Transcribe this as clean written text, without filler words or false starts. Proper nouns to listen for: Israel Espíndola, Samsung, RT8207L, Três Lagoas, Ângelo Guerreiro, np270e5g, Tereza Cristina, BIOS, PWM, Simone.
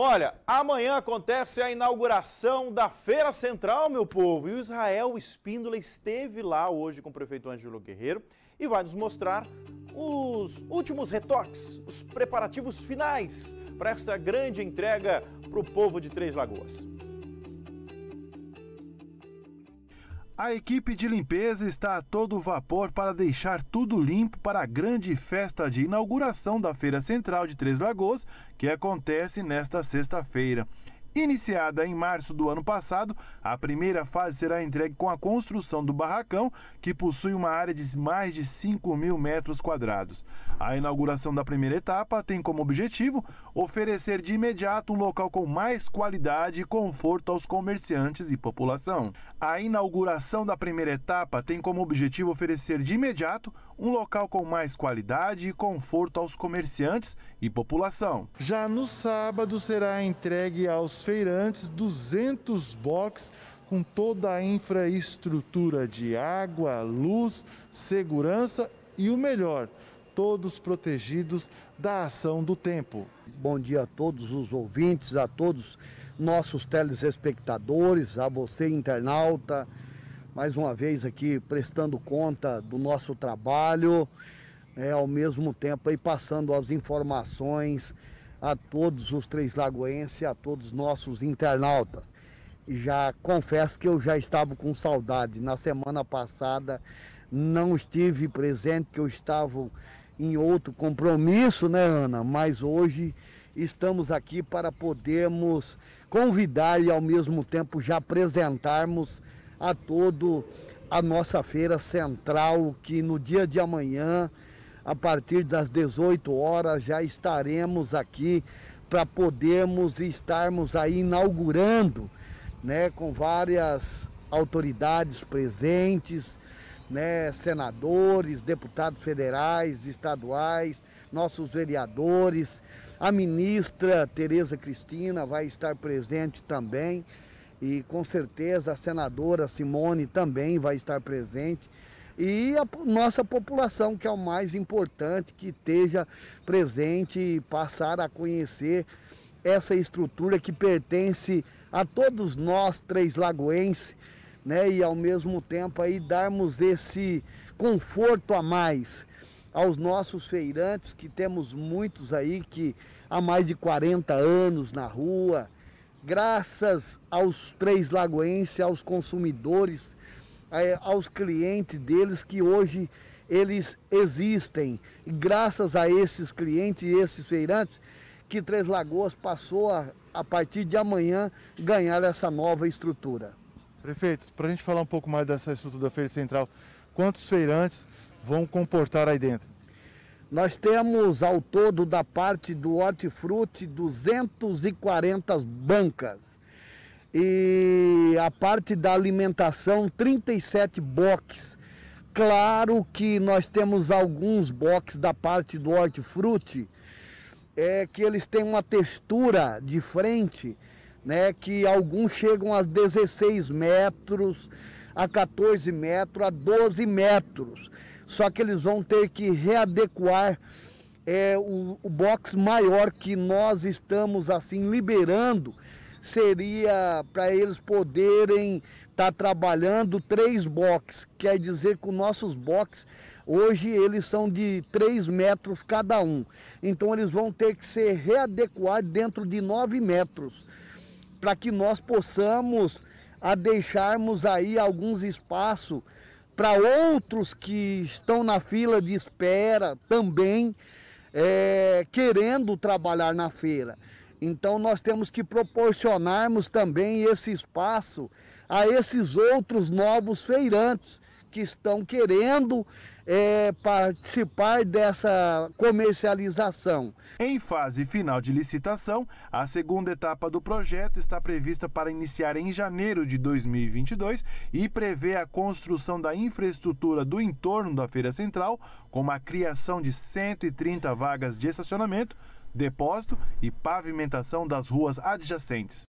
Olha, amanhã acontece a inauguração da Feira Central, meu povo. E o Israel Espíndola esteve lá hoje com o prefeito Ângelo Guerreiro e vai nos mostrar os últimos retoques, os preparativos finais para esta grande entrega para o povo de Três Lagoas. A equipe de limpeza está a todo vapor para deixar tudo limpo para a grande festa de inauguração da Feira Central de Três Lagoas, que acontece nesta sexta-feira. Iniciada em março do ano passado, a primeira fase será entregue com a construção do barracão, que possui uma área de mais de 5.000 metros quadrados. A inauguração da primeira etapa tem como objetivo oferecer de imediato um local com mais qualidade e conforto aos comerciantes e população. A inauguração da primeira etapa tem como objetivo oferecer de imediato um local com mais qualidade e conforto aos comerciantes e população. Já no sábado será entregue aos feirantes 200 boxes com toda a infraestrutura de água, luz, segurança e o melhor, todos protegidos da ação do tempo. Bom dia a todos os ouvintes, a todos nossos telespectadores, a você internauta, mais uma vez aqui prestando conta do nosso trabalho, ao mesmo tempo aí passando as informações a todos os três lagoenses, a todos nossos internautas. Já confesso que eu já estava com saudade. Na semana passada não estive presente, que eu estava em outro compromisso, né, Ana? Mas hoje estamos aqui para podermos convidar e ao mesmo tempo já apresentarmos a todo a nossa feira central, que no dia de amanhã, a partir das 18 horas, já estaremos aqui para podermos estarmos aí inaugurando, né, com várias autoridades presentes, né, senadores, deputados federais, estaduais, nossos vereadores. A ministra Tereza Cristina vai estar presente também e com certeza a senadora Simone também vai estar presente. E a nossa população, que é o mais importante, que esteja presente e passar a conhecer essa estrutura que pertence a todos nós, três lagoenses, né? E ao mesmo tempo aí darmos esse conforto a mais aos nossos feirantes, que temos muitos aí que há mais de 40 anos na rua, graças aos três lagoenses, aos consumidores, aos clientes deles, que hoje eles existem. E graças a esses clientes e esses feirantes, que Três Lagoas passou a partir de amanhã, ganhar essa nova estrutura. Prefeito, para a gente falar um pouco mais dessa estrutura da Feira Central, quantos feirantes vão comportar aí dentro? Nós temos ao todo, da parte do hortifruti, 240 bancas. E a parte da alimentação, 37 boxes. Claro que nós temos alguns boxes da parte do hortifruti, que eles têm uma textura diferente, né, que alguns chegam a 16 metros, a 14 metros, a 12 metros. Só que eles vão ter que readequar o box maior que nós estamos assim liberando. Seria para eles poderem estar trabalhando 3 boxes. Quer dizer que os nossos boxes, hoje, eles são de 3 metros cada um. Então, eles vão ter que se readequar dentro de 9 metros, para que nós possamos deixarmos aí alguns espaços para outros que estão na fila de espera também, querendo trabalhar na feira. Então nós temos que proporcionarmos também esse espaço a esses outros novos feirantes que estão querendo participar dessa comercialização. Em fase final de licitação, a segunda etapa do projeto está prevista para iniciar em janeiro de 2022 e prevê a construção da infraestrutura do entorno da Feira Central, com a criação de 130 vagas de estacionamento, depósito e pavimentação das ruas adjacentes.